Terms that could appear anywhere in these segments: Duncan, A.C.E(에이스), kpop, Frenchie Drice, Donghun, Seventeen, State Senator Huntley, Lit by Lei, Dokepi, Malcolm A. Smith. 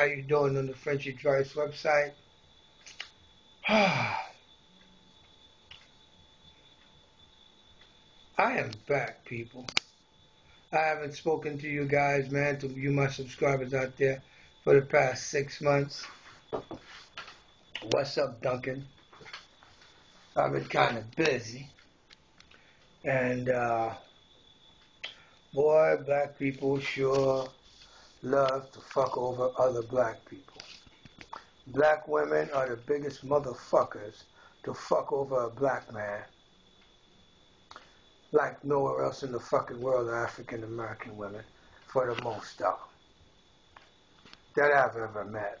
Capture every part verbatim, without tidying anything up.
How you doing on the Frenchie Drice website? I am back, people. I haven't spoken to you guys, man, to you my subscribers out there, for the past six months. What's up, Duncan? I've been kind of busy. And, uh, boy, black people sure love to fuck over other black people. Black women are the biggest motherfuckers to fuck over a black man, like nowhere else in the fucking world are African American women, for the most of them, that I've ever met.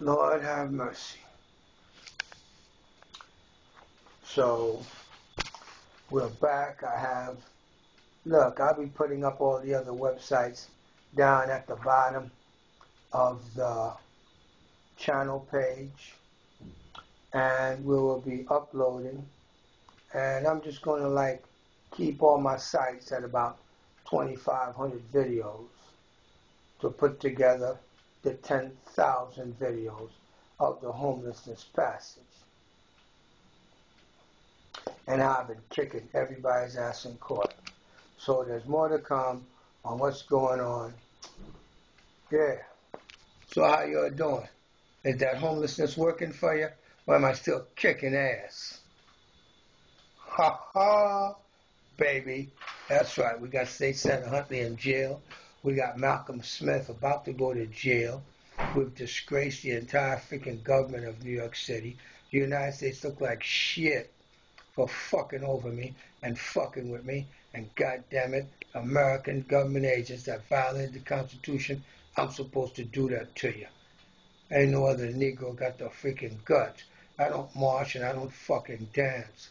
Lord have mercy. So, we're back. I have Look, I'll be putting up all the other websites down at the bottom of the channel page, and we will be uploading, and I'm just going to like keep all my sites at about twenty-five hundred videos to put together the ten thousand videos of the homelessness passage and how I've been kicking everybody's ass in court. So there's more to come on what's going on. Yeah. So how y'all doing? Is that homelessness working for you? Or am I still kicking ass? Ha ha, baby. That's right. We got State Senator Huntley in jail. We got Malcolm Smith about to go to jail. We've disgraced the entire freaking government of New York City. The United States look like shit for fucking over me and fucking with me. And goddamn it, American government agents that violated the Constitution, I'm supposed to do that to you. Ain't no other Negro got the freaking guts. I don't march and I don't fucking dance.